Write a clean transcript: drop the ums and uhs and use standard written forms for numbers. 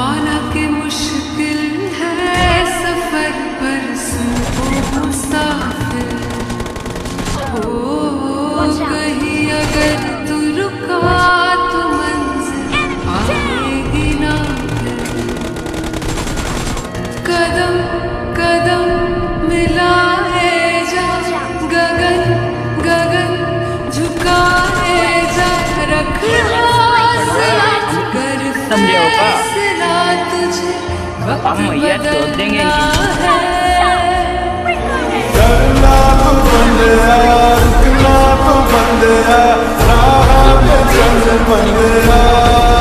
माना के मुश्किल है सफर पर सुनो मुसाफिर हो कहीं अगर तू रुका तो मंजिल आएगी ना कदम कदम मिला है जा गगन गगन झुका है जा रखना हम ये तो देंगे करना तो बंद है रुकना तो बंद है राह पे चल बंद है।